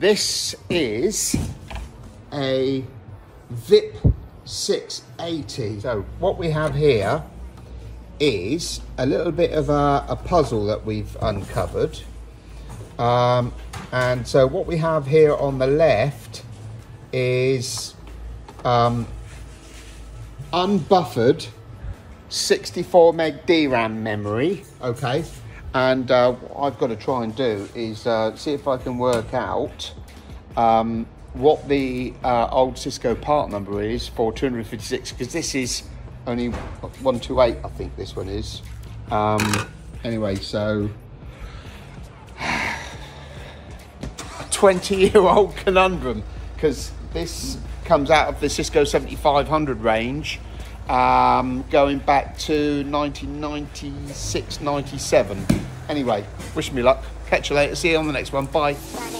This is a VIP 680. So what we have here is a little bit of a puzzle that we've uncovered. And so what we have here on the left is unbuffered 64 meg DRAM memory, okay? And what I've got to try and do is see if I can work out what the old Cisco part number is for 256, because this is only 128, I think this one is. Anyway, so a 20-year-old conundrum, because this comes out of the Cisco 7500 range, going back to 1996, 97. Anyway, wish me luck. Catch you later. See you on the next one. Bye.